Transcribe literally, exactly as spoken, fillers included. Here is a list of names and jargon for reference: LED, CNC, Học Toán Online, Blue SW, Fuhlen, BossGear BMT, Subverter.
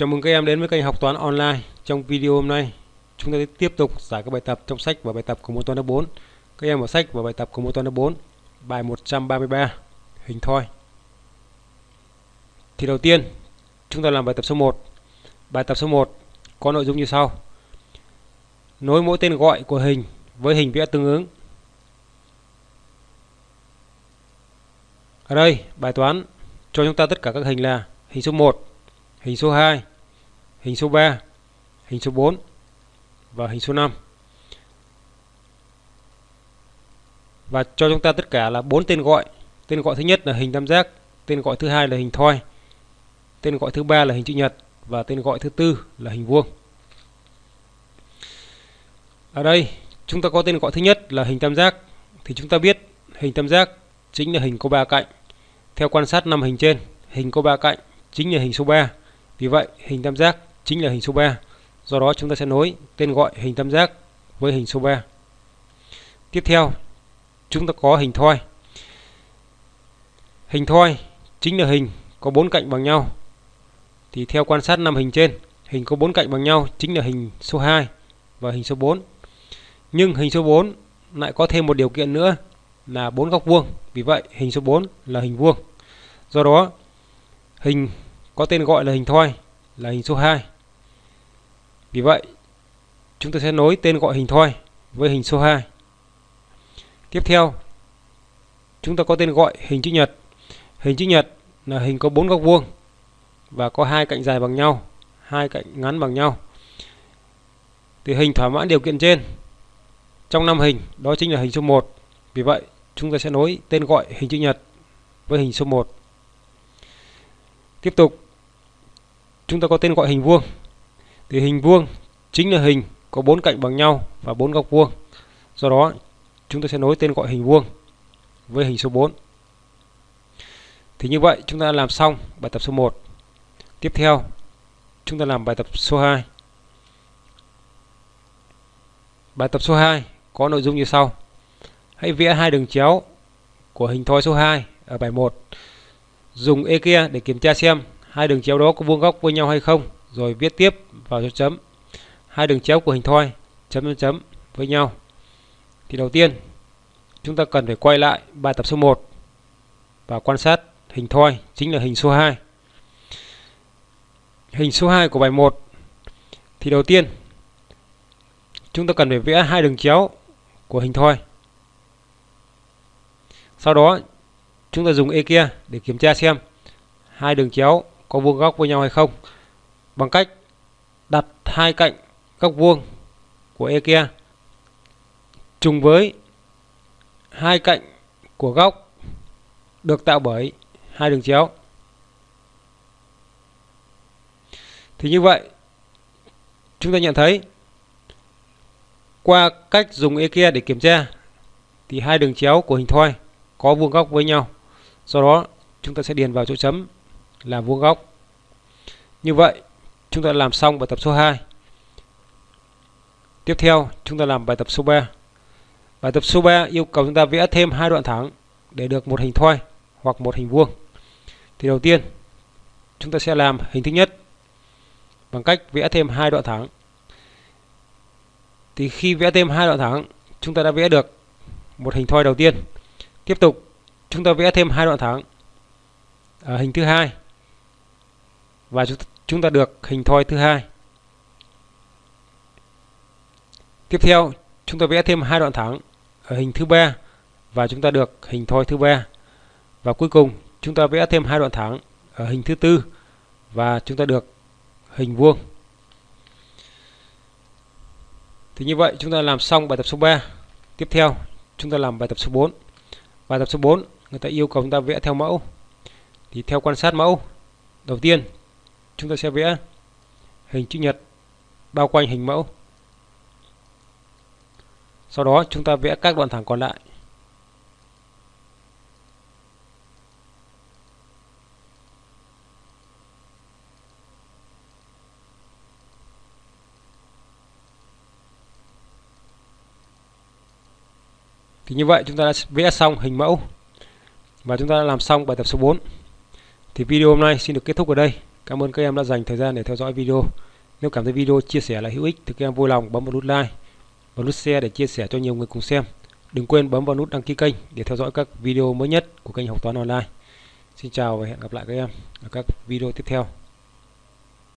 Chào mừng các em đến với kênh Học Toán Online. Trong video hôm nay, chúng ta sẽ tiếp tục giải các bài tập trong sách và bài tập của môn toán lớp bốn. Các em ở sách và bài tập của môn toán lớp bốn, bài một trăm ba mươi ba, hình thoi. Thì đầu tiên, chúng ta làm bài tập số một. Bài tập số một có nội dung như sau. Nối mỗi tên gọi của hình với hình vẽ tương ứng. Ở đây, bài toán cho chúng ta tất cả các hình là hình số một, hình số hai, hình số ba, hình số bốn và hình số năm. Và cho chúng ta tất cả là bốn tên gọi. Tên gọi thứ nhất là hình tam giác, tên gọi thứ hai là hình thoi, tên gọi thứ ba là hình chữ nhật và tên gọi thứ tư là hình vuông. Ở đây chúng ta có tên gọi thứ nhất là hình tam giác, thì chúng ta biết hình tam giác chính là hình có ba cạnh. Theo quan sát năm hình trên, hình có ba cạnh chính là hình số ba. Vì vậy, hình tam giác chính là hình số ba. Do đó, chúng ta sẽ nối tên gọi hình tam giác với hình số ba. Tiếp theo, chúng ta có hình thoi. Hình thoi chính là hình có bốn cạnh bằng nhau. Thì theo quan sát năm hình trên, hình có bốn cạnh bằng nhau chính là hình số hai và hình số bốn. Nhưng hình số bốn lại có thêm một điều kiện nữa là bốn góc vuông. Vì vậy, hình số bốn là hình vuông. Do đó, hình có tên gọi là hình thoi là hình số hai. Vì vậy, chúng ta sẽ nối tên gọi hình thoi với hình số hai. Tiếp theo, chúng ta có tên gọi hình chữ nhật. Hình chữ nhật là hình có bốn góc vuông và có hai cạnh dài bằng nhau, hai cạnh ngắn bằng nhau. Thì hình thỏa mãn điều kiện trên trong năm hình, đó chính là hình số một. Vì vậy, chúng ta sẽ nối tên gọi hình chữ nhật với hình số một. Tiếp tục, chúng ta có tên gọi hình vuông. Thì hình vuông chính là hình có bốn cạnh bằng nhau và bốn góc vuông. Do đó, chúng ta sẽ nối tên gọi hình vuông với hình số bốn. Thì như vậy, chúng ta đã làm xong bài tập số một. Tiếp theo, chúng ta làm bài tập số hai. Bài tập số hai có nội dung như sau. Hãy vẽ hai đường chéo của hình thoi số hai ở bài một. Dùng ê kia để kiểm tra xem hai đường chéo đó có vuông góc với nhau hay không, rồi viết tiếp vào dấu chấm. Hai đường chéo của hình thoi chấm chấm chấm với nhau. Thì đầu tiên, chúng ta cần phải quay lại bài tập số một và quan sát hình thoi chính là hình số hai. Hình số hai của bài một. Thì đầu tiên, chúng ta cần phải vẽ hai đường chéo của hình thoi. Sau đó, chúng ta dùng ê kia để kiểm tra xem hai đường chéo có vuông góc với nhau hay không, bằng cách đặt hai cạnh góc vuông của ê kia trùng với hai cạnh của góc được tạo bởi hai đường chéo. Thì như vậy, chúng ta nhận thấy qua cách dùng ê kia để kiểm tra thì hai đường chéo của hình thoi có vuông góc với nhau. Sau đó, chúng ta sẽ điền vào chỗ chấm là vuông góc. Như vậy, chúng ta làm xong bài tập số hai. Tiếp theo, chúng ta làm bài tập số ba. Bài tập số ba yêu cầu chúng ta vẽ thêm hai đoạn thẳng để được một hình thoi hoặc một hình vuông. Thì đầu tiên, chúng ta sẽ làm hình thứ nhất bằng cách vẽ thêm hai đoạn thẳng. Thì khi vẽ thêm hai đoạn thẳng, chúng ta đã vẽ được một hình thoi đầu tiên. Tiếp tục, chúng ta vẽ thêm hai đoạn thẳng ở hình thứ hai và chúng ta được hình thoi thứ hai. Tiếp theo, chúng ta vẽ thêm hai đoạn thẳng ở hình thứ ba và chúng ta được hình thoi thứ ba. Và cuối cùng, chúng ta vẽ thêm hai đoạn thẳng ở hình thứ tư và chúng ta được hình vuông. Thì như vậy, chúng ta làm xong bài tập số ba. Tiếp theo, chúng ta làm bài tập số bốn. Bài tập số bốn, người ta yêu cầu chúng ta vẽ theo mẫu. Thì theo quan sát mẫu, đầu tiên chúng ta sẽ vẽ hình chữ nhật bao quanh hình mẫu. Sau đó chúng ta vẽ các đoạn thẳng còn lại. Thì như vậy, chúng ta đã vẽ xong hình mẫu và chúng ta đã làm xong bài tập số bốn. Thì video hôm nay xin được kết thúc ở đây. Cảm ơn các em đã dành thời gian để theo dõi video. Nếu cảm thấy video chia sẻ là hữu ích thì các em vui lòng bấm vào nút like và nút share để chia sẻ cho nhiều người cùng xem. Đừng quên bấm vào nút đăng ký kênh để theo dõi các video mới nhất của kênh Học Toán Online. Xin chào và hẹn gặp lại các em ở các video tiếp theo.